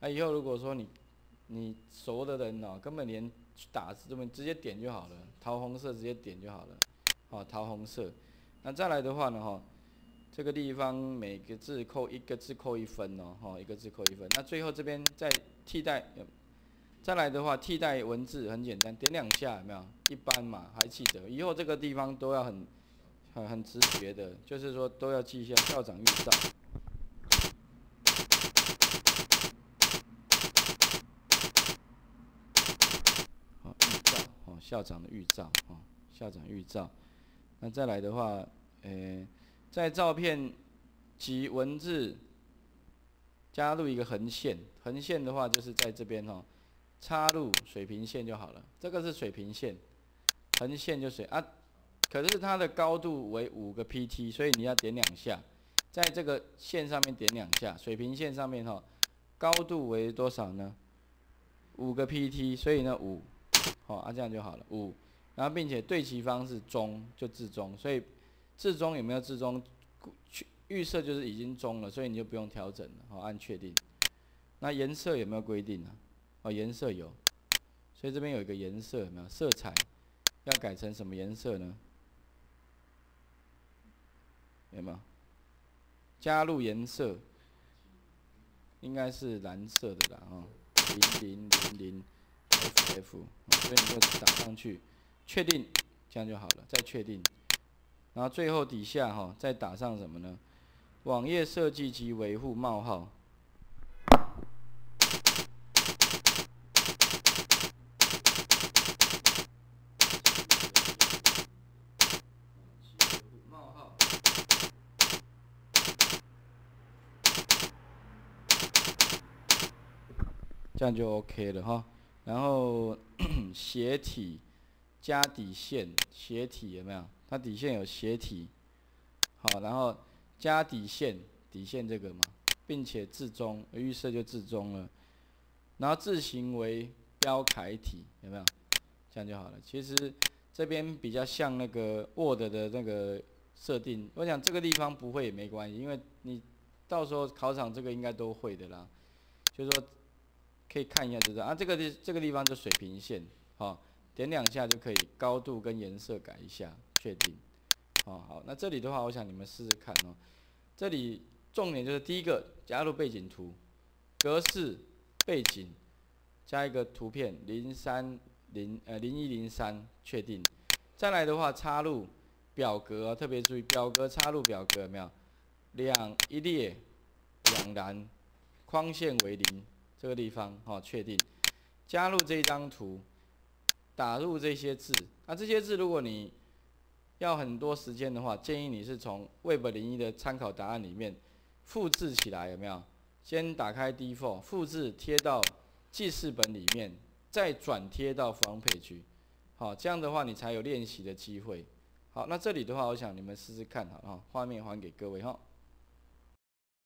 那以后如果说你熟的人哦，根本连去打字都没，直接点就好了，桃红色直接点就好了，好、哦，桃红色。那再来的话呢，哈、哦，这个地方每个字扣一个字扣一分哦，哈、哦，一个字扣一分。那最后这边再替代，再来的话替代文字很简单，点两下有没有？一般嘛，还记得。以后这个地方都要很直觉的，就是说都要记一下校长遇到。 校长的预兆啊，校长预兆。那再来的话，在照片及文字加入一个横线，横线的话就是在这边哦，插入水平线就好了。这个是水平线，横线就水啊。可是它的高度为5个 PT， 所以你要点两下，在这个线上面点两下，水平线上面哈、哦，高度为多少呢？5个 PT， 所以呢5。 好、哦、啊，这样就好了。5，然后并且对齐方是中，就至中，所以至中有没有至中？预设就是已经中了，所以你就不用调整了。好、哦，按确定。那颜色有没有规定呢、啊？哦，颜色有，所以这边有一个颜色有没有？色彩要改成什么颜色呢？有没有？加入颜色应该是蓝色的啦，哦，0000。 F， 所以你就打上去，确定，这样就好了。再确定，然后最后底下哈、哦，再打上什么呢？网页设计及维护冒号。冒号。这样就 OK 了哈、哦。 然后斜体加底线，斜体有没有？它底线有斜体，好，然后加底线，底线这个嘛，并且至中，预设就至中了。然后字形为标楷体，有没有？这样就好了。其实这边比较像那个 Word 的那个设定，我想这个地方不会也没关系，因为你到时候考场这个应该都会的啦，就是说。 可以看一下，就是啊，这个地方就水平线，好、哦，点两下就可以，高度跟颜色改一下，确定，哦，好，那这里的话，我想你们试试看哦。这里重点就是第一个，加入背景图，格式背景，加一个图片0103，确定。再来的话，插入表格、哦，特别注意表格插入表格有没有？2一列，2栏，框线为0。 这个地方，好、哦，确定，加入这一张图，打入这些字。那、啊、这些字，如果你要很多时间的话，建议你是从 Web01的参考答案里面复制起来，有没有？先打开 Default， 复制贴到记事本里面，再转贴到Front Page。好，这样的话你才有练习的机会。好，那这里的话，我想你们试试看，好，画面还给各位哈。